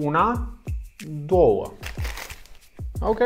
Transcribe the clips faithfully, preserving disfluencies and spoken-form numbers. Una, două. Ok,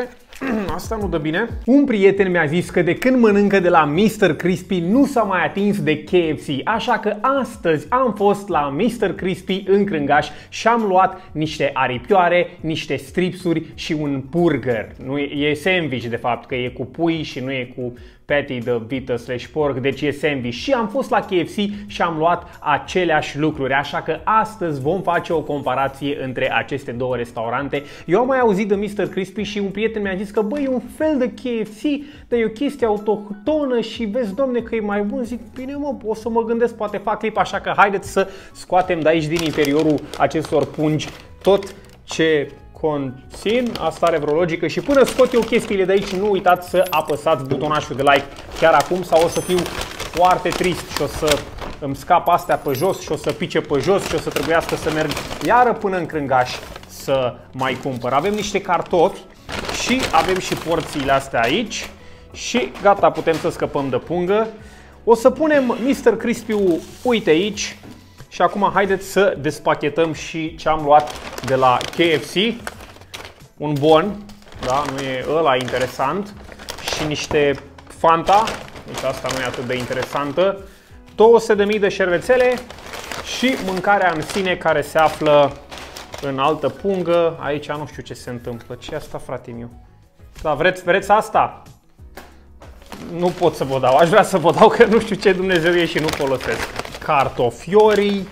asta nu dă bine. Un prieten mi-a zis că de când mănâncă de la mister Crispy nu s-a mai atins de K F C, așa că astăzi am fost la mister Crispy în Crângaș și am luat niște aripioare, niște stripsuri și un burger. Nu, e sandwich de fapt, că e cu pui și nu e cu patty de vită slash porc, deci e sandwich. Și am fost la K F C și am luat aceleași lucruri, așa că astăzi vom face o comparație între aceste două restaurante. Eu am mai auzit de mister Crispy și un prieten mi-a zis că băi, e un fel de K F C, dar e o chestie autohtonă și vezi domne că e mai bun. Zic, bine mă, o să mă gândesc, poate fac clip, așa că haideți să scoatem de aici din interiorul acestor pungi tot ce conțin. Asta are vreo logică și până scot eu chestiile de aici, nu uitați să apăsați butonașul de like chiar acum sau o să fiu foarte trist și o să îmi scap astea pe jos și o să pice pe jos și o să trebuiască să merg iară până în Crângaș să mai cumpăr. Avem niște cartofi și avem și porțiile astea aici și gata, putem să scăpăm de pungă. O să punem mister Crispy-ul, uite aici. Și acum haideți să despachetăm și ce am luat de la K F C. Un bon, da, nu e ăla interesant. Și niște Fanta, deci asta nu e atât de interesantă. două sute de mii de șervețele și mâncarea în sine care se află în altă pungă. Aici nu știu ce se întâmplă. Ce asta, frate meu? Da, vreți, vreți asta? Nu pot să vă dau, aș vrea să vă dau că nu știu ce Dumnezeu e și nu folosesc. Cartofiorii,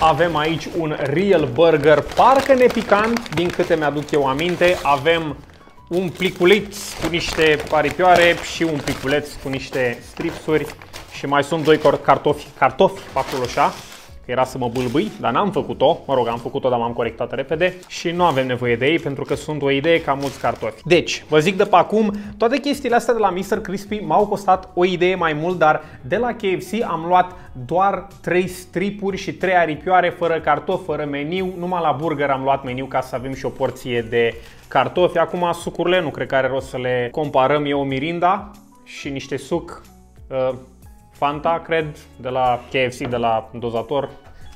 avem aici un real burger, parcă nepicant, din câte mi-aduc eu aminte. Avem un pliculeț cu niște aripioare și un pliculeț cu niște stripsuri și mai sunt doi cartofi, cartofi acolo așa, că era să mă bâlbâi, dar n-am făcut-o, mă rog, am făcut-o, dar m-am corectat repede și nu avem nevoie de ei pentru că sunt o idee ca mulți cartofi. Deci, vă zic de pe acum, toate chestiile astea de la mister Crispy m-au costat o idee mai mult, dar de la K F C am luat doar trei stripuri și trei aripioare fără cartofi, fără meniu, numai la burger am luat meniu ca să avem și o porție de cartofi. Acum sucurile nu cred că are rost să le comparăm, eu o Mirinda și niște suc, uh, Fanta, cred, de la K F C, de la dozator,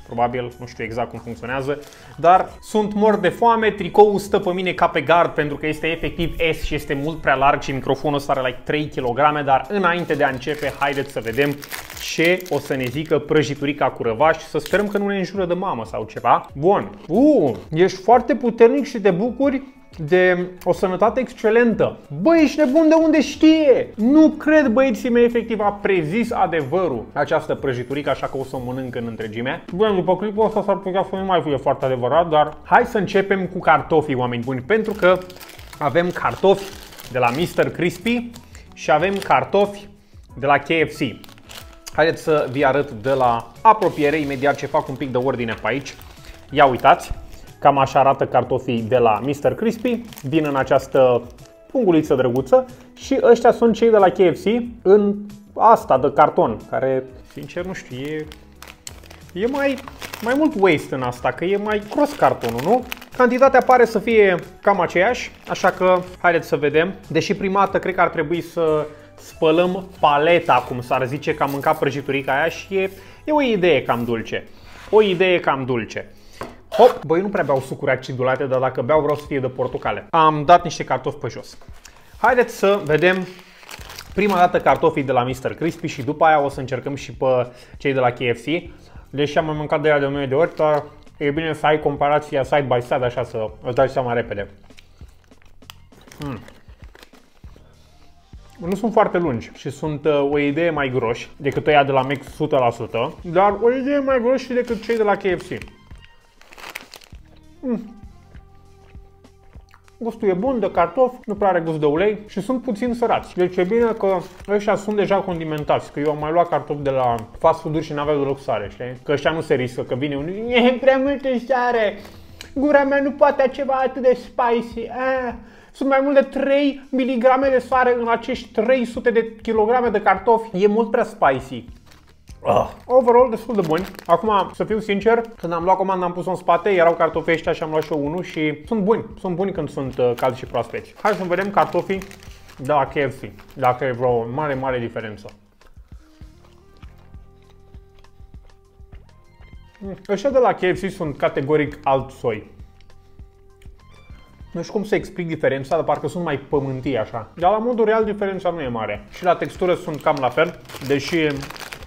probabil, nu știu exact cum funcționează, dar sunt mor de foame, tricoul stă pe mine ca pe gard pentru că este efectiv S și este mult prea larg și microfonul ăsta are like trei kilograme, dar înainte de a începe, haideți să vedem ce o să ne zică prăjiturica cu răvaș și să sperăm că nu ne înjură de mamă sau ceva. Bun, uh, ești foarte puternic și te bucuri de o sănătate excelentă. Băi, ești nebun, de unde știe? Nu cred, băieții mei, efectiv a prezis adevărul această prăjiturică, așa că o să o mănânc în întregime. Bun, după clipul ăsta s-ar putea să nu mai fie foarte adevărat, dar hai să începem cu cartofii, oameni buni, pentru că avem cartofi de la mister Crispy și avem cartofi de la K F C. Haideți să vi arăt de la apropiere, imediat ce fac un pic de ordine pe aici. Ia uitați! Cam așa arată cartofii de la mister Crispy, vin în această punguliță drăguță și ăștia sunt cei de la K F C în asta de carton, care, sincer, nu știu, e, e mai, mai mult waste în asta, că e mai gros cartonul, nu? Cantitatea pare să fie cam aceeași, așa că haideți să vedem. Deși prima dată cred că ar trebui să spălăm paleta, cum s-ar zice, că am mâncat prăjiturica aia și e, e o idee cam dulce. O idee cam dulce. Hop, băi, nu prea beau sucuri acidulate, dar dacă beau vreau să fie de portocale. Am dat niște cartofi pe jos. Haideți să vedem prima dată cartofii de la mister Crispy și după aia o să încercăm și pe cei de la K F C. Deși am mai mâncat de ea de o mie de ori, dar e bine să ai comparația side by side, așa să îți dai seama repede. Mm. Nu sunt foarte lungi și sunt o idee mai groși decât ăia de la Mac o sută la sută, dar o idee mai groși și decât cei de la K F C. Mm. Gustul e bun, de cartof, nu prea are gust de ulei și sunt puțin sărați. Deci e bine că ăștia sunt deja condimentați, că eu am mai luat cartofi de la fast food-uri și n-avea deloc sare, știi? Că ăștia nu se riscă, că vine unul, e prea multă sare, gura mea nu poate ceva atât de spicy. Ah, sunt mai mult de trei miligrame de sare în acești trei sute de kilograme de cartofi, e mult prea spicy. Uh. Overall destul de buni. Acum, să fiu sincer, când am luat comanda am pus-o în spate, erau cartofii ăștia și am luat și eu unul și sunt buni, sunt buni când sunt uh, calzi și proaspeți. Hai să vedem cartofii de la K F C, dacă e vreo mare, mare diferență. Mm. Ăștia de la K F C sunt categoric alt soi. Nu știu cum să explic diferența, dar parcă sunt mai pământii așa. Dar la modul real diferența nu e mare. Și la textură sunt cam la fel, deși pe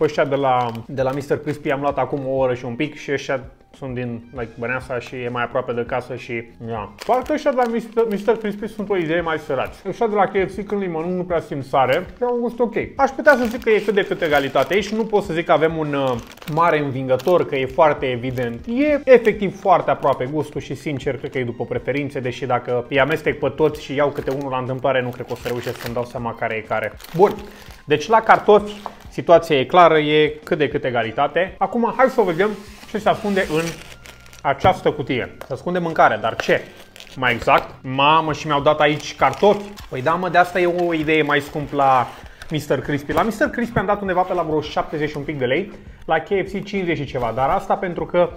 ăștia de la, de la mister Crispy am luat acum o oră și un pic și ăștia sunt din like, Băneasa și e mai aproape de casă și yeah. Parcă ăștia de la mister Crispy sunt o idee mai sărați. Ăștia de la K F C când limonul nu prea simt sare, dar un gust ok. Aș putea să zic că e cât de cât egalitate aici, nu pot să zic că avem un uh, mare învingător, că e foarte evident. E efectiv foarte aproape gustul și sincer cred că e după preferințe, deși dacă îi amestec pe toți și iau câte unul la întâmplare, nu cred că o să reușesc să-mi dau seama care e care. Bun, deci la cartofi situația e clară, e cât de cât egalitate. Acum hai să o vedem ce se ascunde în această cutie. Se ascunde mâncare, dar ce? Mai exact, mamă, și mi-au dat aici cartofi. Păi da, mă, de asta e o idee mai scump la mister Crispy. La mister Crispy am dat undeva pe la vreo șaptezeci și un pic de lei, la K F C cincizeci și ceva, dar asta pentru că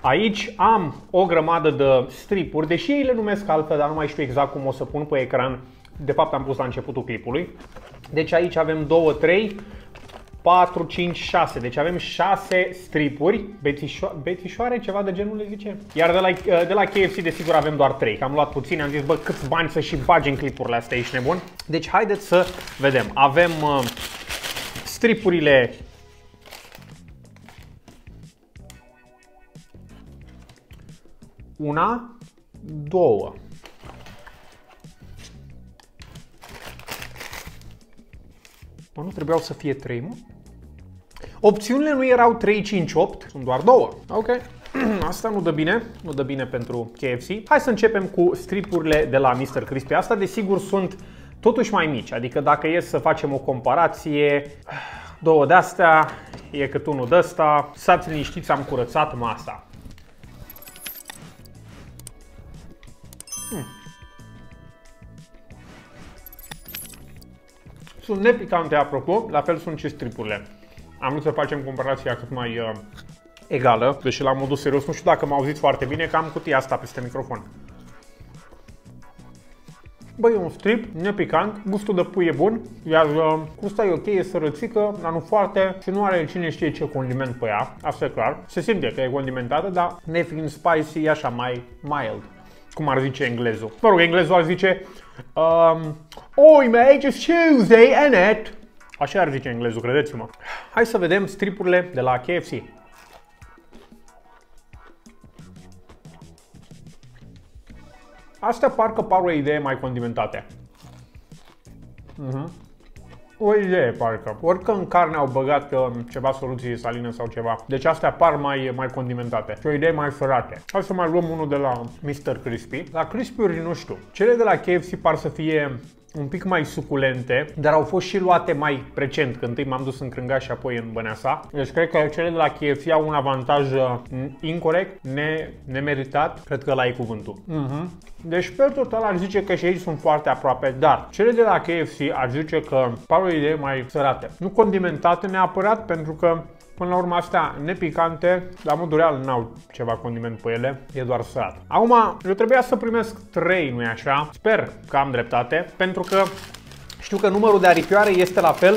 aici am o grămadă de stripuri, deși ei le numesc altfel, dar nu mai știu exact cum o să pun pe ecran. De fapt am pus la începutul clipului. Deci aici avem două, trei, patru, cinci, șase. Deci avem șase stripuri, bețișo bețișoare, ceva de genul le zice. Iar de la, de la K F C desigur avem doar trei, că am luat puține, am zis bă câți bani să și bagi în clipurile astea, ești nebun? Deci haideți să vedem, avem uh, stripurile una, două. Mă, nu trebuiau să fie trei, mă? Opțiunile nu erau trei, cinci, opt, sunt doar două. Ok, asta nu dă bine, nu dă bine pentru K F C. Hai să începem cu stripurile de la mister Crispy. Asta desigur sunt totuși mai mici, adică dacă e să facem o comparație, două de-astea, e cât unul de-asta. Stați liniștiți, am curățat masa. Hmm. Sunt nepicante, apropo, la fel sunt și stripurile. Am vrut să facem comparația cât mai uh, egală, deși la modul serios, nu știu dacă m-au auzit foarte bine, că am cutia asta peste microfon. Băi, e un strip nepicant, gustul de pui e bun, iar uh, gusta e ok, e sărățică, dar nu foarte și nu are cine știe ce condiment pe ea, asta e clar. Se simte că e condimentată, dar nefiind spicy, e așa mai mild, cum ar zice englezul. Mă rog, englezul ar zice um, Oi, mate, it's Tuesday, ain't it? Așa ar zice englezul, credeți-mă. Hai să vedem stripurile de la K F C. Astea parcă par o idee mai condimentate. Uh-huh. O idee, parcă. Orică în carne au băgat um, ceva soluții de salină sau ceva. Deci astea par mai, mai condimentate. Și o idee mai sărate. Hai să mai luăm unul de la mister Crispy. La Crispy-uri nu știu. Cele de la K F C par să fie un pic mai suculente, dar au fost și luate mai recent, când întâi m-am dus în Crângaș și apoi în Băneasa. Deci cred că cele de la K F C au un avantaj incorect, ne nemeritat, cred că ăla e cuvântul. Uh-huh. Deci pe total aș zice că și aici sunt foarte aproape, dar cele de la K F C aș zice că par o idee mai sărate. Nu condimentate neapărat, pentru că până la urmă astea nepicante, la modul real n-au ceva condiment pe ele, e doar sărat. Acum, eu trebuia să primesc trei, nu-i așa? Sper că am dreptate, pentru că știu că numărul de aripioare este la fel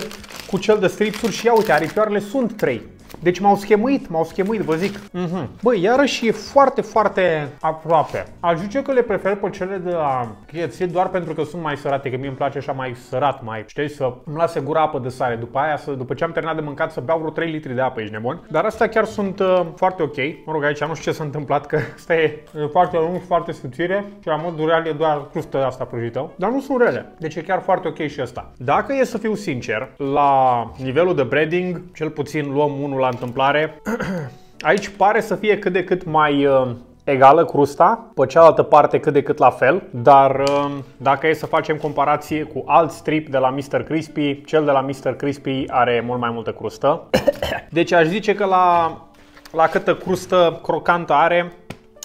cu cel de stripsuri și ia uite, aripioarele sunt trei. Deci m-au schemuit, m-au schemuit, vă zic. Uh-huh. Băi, iarăși e foarte, foarte aproape. Aș zice că le prefer pe cele de la K F C doar pentru că sunt mai sărate, că mie îmi place așa mai sărat, mai, știi, să îmi lase gura apă de sare. După aia, să, după ce am terminat de mâncat, să beau vreo trei litri de apă, ești nebun. Dar astea chiar sunt uh, foarte ok. Mă rog, aici nu știu ce s-a întâmplat, că asta e, e foarte lung, foarte subțire și la modul real e doar crustă asta prăjită. Dar nu sunt rele. Deci e chiar foarte ok și asta. Dacă e să fiu sincer, la nivelul de breading, cel puțin luăm unul la întâmplare. Aici pare să fie cât de cât mai uh, egală crusta, pe cealaltă parte cât de cât la fel, dar uh, dacă e să facem comparație cu alt strip de la mister Crispy, cel de la mister Crispy are mult mai multă crustă. Deci aș zice că la, la câtă crustă crocantă are,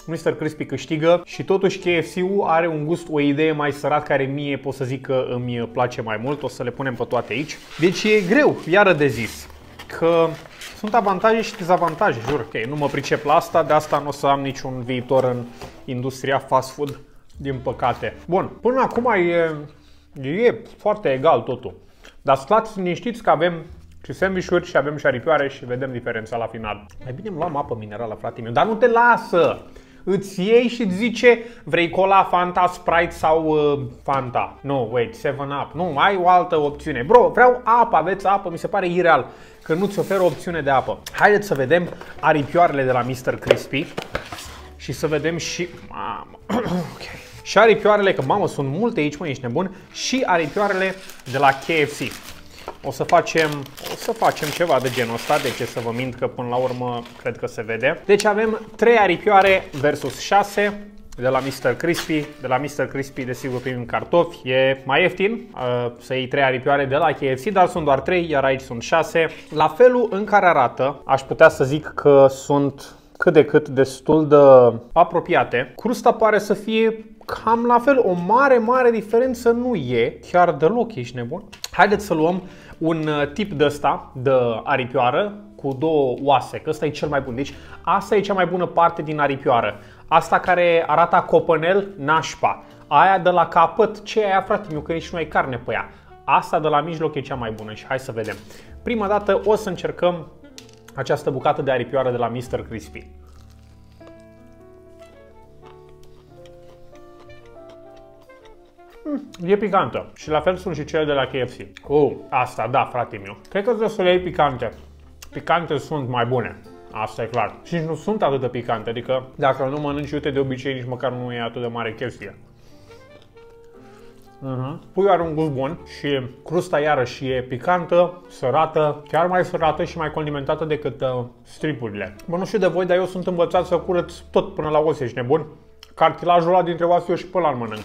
mister Crispy câștigă și totuși K F C-ul are un gust, o idee mai sărat care mie pot să zic că îmi place mai mult. O să le punem pe toate aici. Deci e greu, iară de zis, că sunt avantaje și dezavantaje, jur. Ok, nu mă pricep la asta, de asta nu o să am niciun viitor în industria fast food, din păcate. Bun, până acum e, e foarte egal totul. Dar stați liniștiți că avem și sandvișuri și avem și aripioare și vedem diferența la final. Mai bine îmi luam apă minerală, frate meu, dar nu te lasă! îți iei și îți zice vrei cola, Fanta, Sprite sau uh, Fanta. Nu, wait, seven up. Nu, ai o altă opțiune. Bro, vreau apă, aveți apă, mi se pare ireal că nu-ți oferă opțiune de apă. Haideți să vedem aripioarele de la mister Crispy și să vedem și... Mamă, ok. Și aripioarele, că mamă, sunt multe aici, mă, ești nebun, și aripioarele de la K F C. O să facem, o să facem ceva de genul ăsta, de ce să vă mint, că până la urmă cred că se vede. Deci avem trei aripioare versus șase de la mister Crispy. De la mister Crispy, desigur, primim cartofi, e mai ieftin uh, să iei trei aripioare de la K F C, dar sunt doar trei, iar aici sunt șase. La felul în care arată, aș putea să zic că sunt cât de cât destul de apropiate. Crusta pare să fie cam la fel, o mare, mare diferență nu e, chiar deloc, ești nebun. Haideți să luăm un tip de ăsta, de aripioară, cu două oase, că ăsta e cel mai bun. Deci asta e cea mai bună parte din aripioară. Asta care arată copănel, nașpa. Aia de la capăt, ce e aia, frate meu, că nici nu ai carne pe ea. Asta de la mijloc e cea mai bună și hai să vedem. Prima dată o să încercăm această bucată de aripioară de la mister Crispy. E picantă. Și la fel sunt și cele de la K F C. Oh, asta, da, frate meu. Cred că trebuie să le iei picante. Picante sunt mai bune. Asta e clar. Și nu sunt atât de picante. Adică, dacă nu mănânci, uite, de obicei nici măcar nu e atât de mare chestie. Uh-huh. Puiul are un gust bun și crusta iarăși e picantă, sărată, chiar mai sărată și mai condimentată decât uh, stripurile. Bă, nu știu de voi, dar eu sunt învățat să curăț tot până la os, ești nebun. Cartilajul ăla dintre oase eu și pe ăla îl mănânc.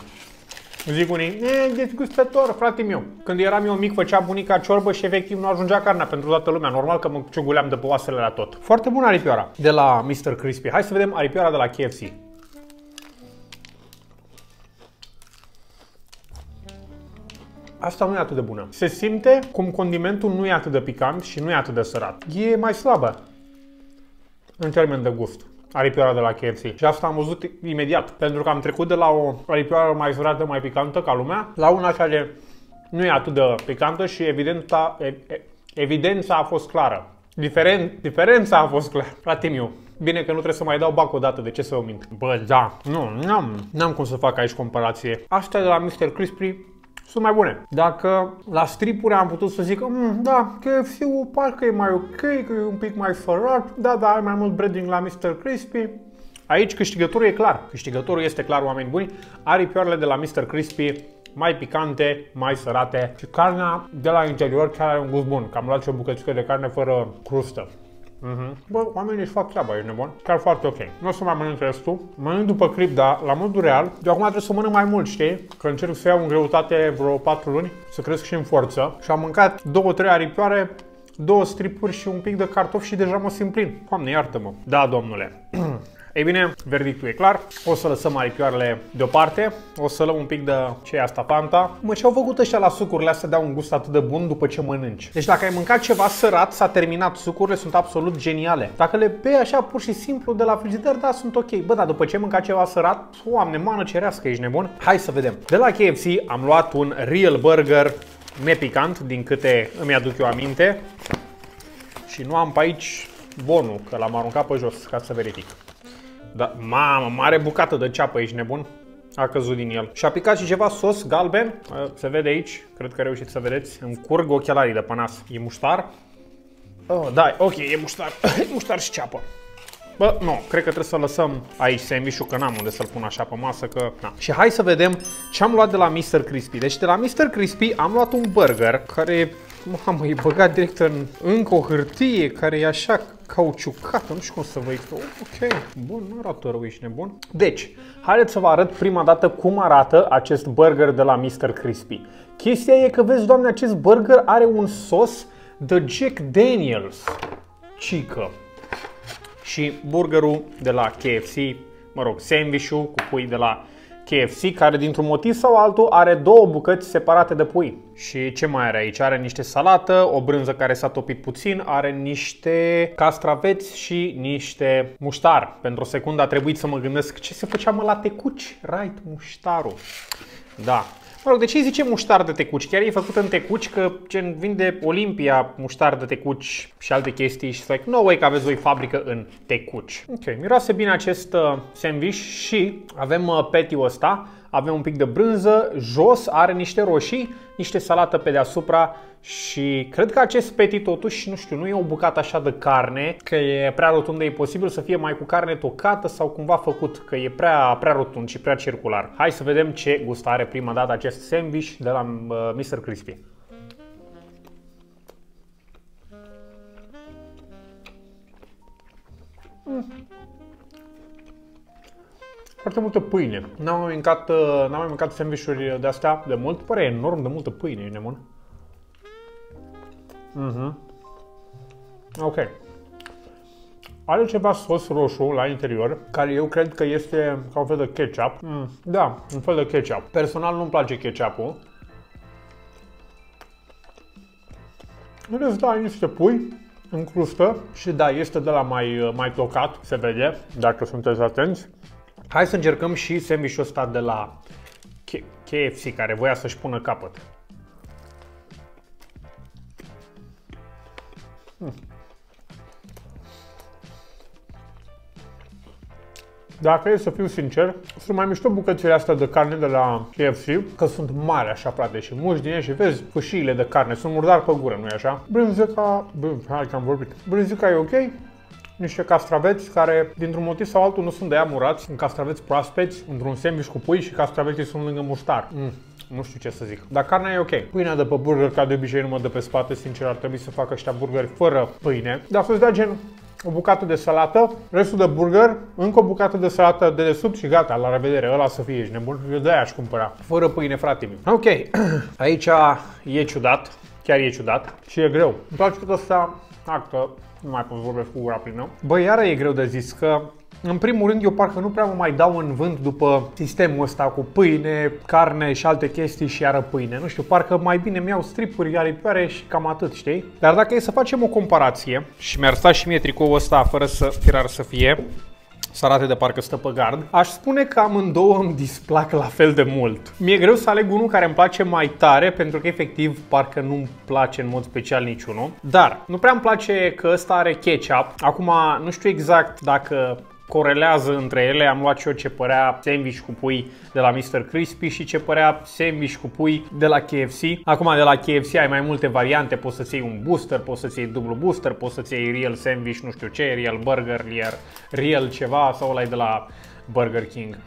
Zic unii, e dezgustător, frate meu. Când eram eu mic, făcea bunica ciorbă și efectiv nu ajungea carnea pentru toată lumea. Normal că mă ciuguleam de pe oasele la tot. Foarte bună aripioara de la mister Crispy. Hai să vedem aripioara de la K F C. Asta nu e atât de bună. Se simte cum condimentul nu e atât de picant și nu e atât de sărat. E mai slabă în termen de gust. Aripioara de la K F C. Și asta am văzut imediat, pentru că am trecut de la o aripioară mai sărată, mai picantă ca lumea, la una care nu e atât de picantă și evidența, evidența a fost clară. Diferen, diferența a fost clară. Frate meu, bine că nu trebuie să mai dau bac o dată, de ce să o mint? Bă, da, nu, n-am cum să fac aici comparație. Astea de la mister Crispy sunt mai bune. Dacă la stripuri am putut să zic, da, K F C-ul parcă e mai ok, că e un pic mai sărat, da, da, ai mai mult breading la mister Crispy. Aici câștigătorul e clar. Câștigătorul este clar, oameni buni. Aripioarele de la mister Crispy mai picante, mai sărate și carnea de la interior chiar are un gust bun. Că am luat și o bucățică de carne fără crustă. Uh-huh. Bă, oamenii își fac treaba, e nebun. Chiar foarte ok. Nu o să mai mănânc restul. Mănânc după clip, dar la modul real. De acum trebuie să mănânc mai mult, știi? Că încerc să iau în greutate vreo patru luni, să cresc și în forță. Și am mâncat două trei aripioare, două stripuri și un pic de cartofi și deja mă simt plin. Doamne, iartă-mă. Da, domnule. Ei bine, verdictul e clar. O să lăsăm aripioarele deoparte. O să luăm un pic de ce e asta, Fanta. Mă, ce au făcut ăștia la sucurile astea, dau un gust atât de bun după ce mănânci. Deci dacă ai mâncat ceva sărat, s-a terminat. Sucurile sunt absolut geniale. Dacă le bei așa pur și simplu de la frigider, da, sunt ok. Bă, dar după ce ai mâncat ceva sărat, oamne, mană cerească, ești nebun. Hai să vedem. De la K F C am luat un real burger nepicant, din câte îmi aduc eu aminte. Și nu am pe aici bonul, că l-am aruncat pe jos, ca să verific. Da, mamă, mare bucată de ceapă, ești nebun? A căzut din el. Și a picat și ceva sos galben. Se vede aici, cred că reușiți să vedeți. Îmi curg ochelarii de pe nas. E muștar? Oh, da, ok, e muștar. E muștar și ceapă. Bă, nu, cred că trebuie să lăsăm aici sandwich-ul, că n-am unde să-l pun așa pe masă, că... Na. Și hai să vedem ce am luat de la mister Crispy. Deci de la mister Crispy am luat un burger care... Mamă, e băgat direct în încă o hârtie care e așa cauciucată, nu știu cum să vă explic. Ok, bun, nu arată rău, ești nebun. Deci, haideți să vă arăt prima dată cum arată acest burger de la mister Crispy. Chestia e că, vezi, doamne, acest burger are un sos de Jack Daniels, cică. Și burgerul de la K F C, mă rog, sandwich-ul cu pui de la K F C, care dintr-un motiv sau altul are două bucăți separate de pui. Și ce mai are aici? Are niște salată, o brânză care s-a topit puțin, are niște castraveți și niște muștar. Pentru o secundă a trebuit să mă gândesc ce se făcea, mă, la tecuci, right, muștarul. Da. Mă rog, de ce îi zice muștar de tecuci? Chiar e făcut în tecuci, că gen vinde Olimpia muștar de tecuci și alte chestii și like, no way că aveți voi fabrică în tecuci. Ok, miroase bine acest sandwich și avem patty-ul ăsta, avem un pic de brânză, jos are niște roșii, niște salată pe deasupra și cred că acest patty totuși, nu știu, nu e o bucată așa de carne, că e prea rotundă, e posibil să fie mai cu carne tocată sau cumva făcut, că e prea, prea rotund și prea circular. Hai să vedem ce gust are prima dată acest sandwich de la mister Crispy. Mm. Foarte multă pâine. N-am mai mâncat, n-am mai mâncat sandvișuri de-astea de mult. Pare enorm de multă pâine, e nebun. Uh-huh. Ok. Are ceva sos roșu la interior, care eu cred că este ca un fel de ketchup. Mm, da, un fel de ketchup. Personal nu-mi place ketchup-ul. Vedeți, da, ai niște pui în crustă și da, este de la mai, mai tocat, se vede, dacă sunteți atenți. Hai să încercăm și sandwich-ul ăsta de la K F C, care voia să-și pună capăt. Dacă e să fiu sincer, sunt mai mișto bucățile astea de carne de la K F C, că sunt mari așa, frate, și muși din ele și vezi fâșiile de carne, sunt murdari pe gură, nu-i așa? Brânzica, hai că am vorbit, brânzica e ok. Niște castraveți care, dintr-un motiv sau altul, nu sunt de aia murați. Sunt castraveți proaspeți, într-un sandwich cu pui și castraveții sunt lângă muștar. Mm, nu știu ce să zic. Dar carnea e ok. Pâinea de pe burger, ca de obicei, nu mă dă pe spate. Sincer, ar trebui să facă ăștia burgeri fără pâine. Dar să-ți dea gen o bucată de salată, restul de burger, încă o bucată de salată de desubt și gata, la revedere. Ăla să fie, ești nebun. Eu de-aia aș cumpăra. Fără pâine, frate meu. Ok. Aici e ciudat. Chiar e ciudat. Și e greu. Îmi place tot asta. Actă. Nu mai pot vorbi cu ura plină. Bă, iară e greu de zis că, în primul rând, eu parcă nu prea mă mai dau în vânt după sistemul ăsta cu pâine, carne și alte chestii și iară pâine. Nu știu, parcă mai bine mi-iau stripuri, aripioare și cam atât, știi? Dar dacă e să facem o comparație și mi-ar sta și mie tricoul ăsta fără să tirar să fie, să arate de parcă stă pe gard, aș spune că amândouă îmi displac la fel de mult. Mi-e greu să aleg unul care îmi place mai tare, pentru că efectiv parcă nu-mi place în mod special niciunul. Dar nu prea îmi place că ăsta are ketchup. Acum nu știu exact dacă corelează între ele. Am luat și eu ce părea sandwich cu pui de la mister Crispy și ce părea sandwich cu pui de la K F C. Acum de la K F C ai mai multe variante, poți să-ți iei un booster, poți să-ți iei dublu booster, poți să-ți iei real sandwich, nu știu ce, real burger, real ceva sau ăla de la Burger King.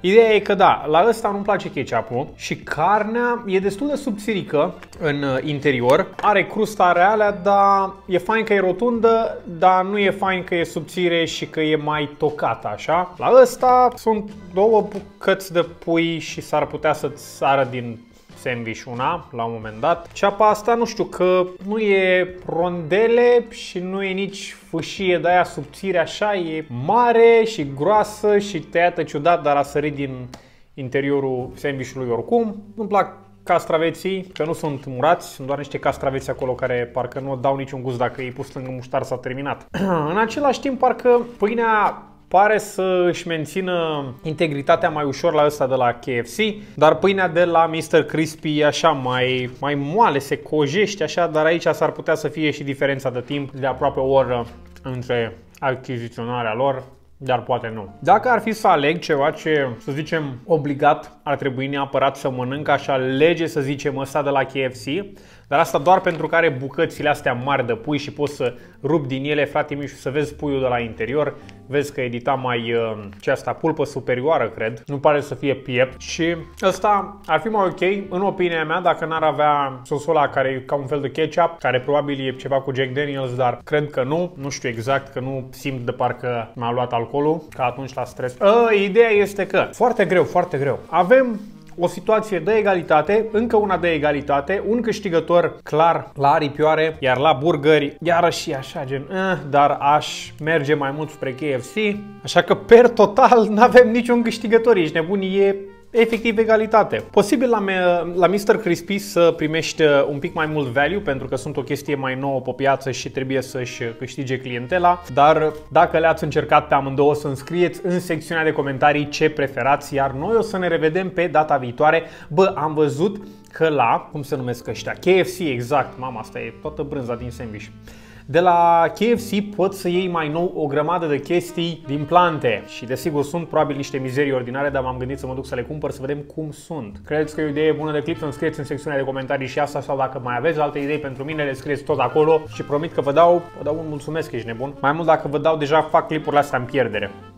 Ideea e că da, la ăsta nu-mi place ketchup-ul și carnea e destul de subțirică în interior. Are crusta reală, dar e fain că e rotundă, dar nu e fain că e subțire și că e mai tocată așa. La ăsta sunt două bucăți de pui și s-ar putea să-ți sară din sandwich una la un moment dat. Ceapa asta nu știu că nu e rondele și nu e nici fâșie de aia subțire așa, e mare și groasă și tăiată ciudat, dar a sărit din interiorul sandwichului oricum. Nu-mi plac castraveții, că nu sunt murați, sunt doar niște castraveți acolo care parcă nu dau niciun gust, dacă i-ai pus lângă muștar s-a terminat. În același timp parcă pâinea pare să își mențină integritatea mai ușor la ăsta de la K F C, dar pâinea de la mister Crispy e așa mai, mai moale, se cojește așa, dar aici s-ar putea să fie și diferența de timp de aproape o oră între achiziționarea lor, dar poate nu. Dacă ar fi să aleg ceva ce, să zicem, obligat ar trebui neapărat să mănânc, aș alege, să zicem, ăsta de la K F C, dar asta doar pentru că are bucățile astea mari de pui și poți să rupi din ele, frate mișu, să vezi puiul de la interior. Vezi că edita mai ce asta, pulpă superioară, cred. Nu pare să fie piept și ăsta ar fi mai ok, în opinia mea, dacă n-ar avea sosul ăla care e ca un fel de ketchup, care probabil e ceva cu Jack Daniels, dar cred că nu. Nu știu exact, că nu simt de parcă m-a luat alcoolul, ca atunci la stres. A, ideea este că, foarte greu, foarte greu, avem o situație de egalitate, încă una de egalitate, un câștigător clar la aripioare, iar la burgeri, iarăși așa gen, eh, dar aș merge mai mult spre K F C, așa că per total n-avem niciun câștigător, ești nebun, e efectiv egalitate. Posibil la, la mister Crispy să primești un pic mai mult value pentru că sunt o chestie mai nouă pe piață și trebuie să-și câștige clientela, dar dacă le-ați încercat pe amândouă, să înscrieți în secțiunea de comentarii ce preferați, iar noi o să ne revedem pe data viitoare. Bă, am văzut că la, cum se numesc ăștia, K F C, exact, mama, asta e toată brânza din sandwich. De la K F C poți să iei mai nou o grămadă de chestii din plante și desigur sunt probabil niște mizerii ordinare, dar m-am gândit să mă duc să le cumpăr să vedem cum sunt. Credeți că e o idee bună de clip? Să înscrieți în secțiunea de comentarii și asta, sau dacă mai aveți alte idei pentru mine, le scrieți tot acolo și promit că vă dau, vă dau un mulțumesc, ești nebun. Mai mult, dacă vă dau deja, fac clipurile astea în pierdere.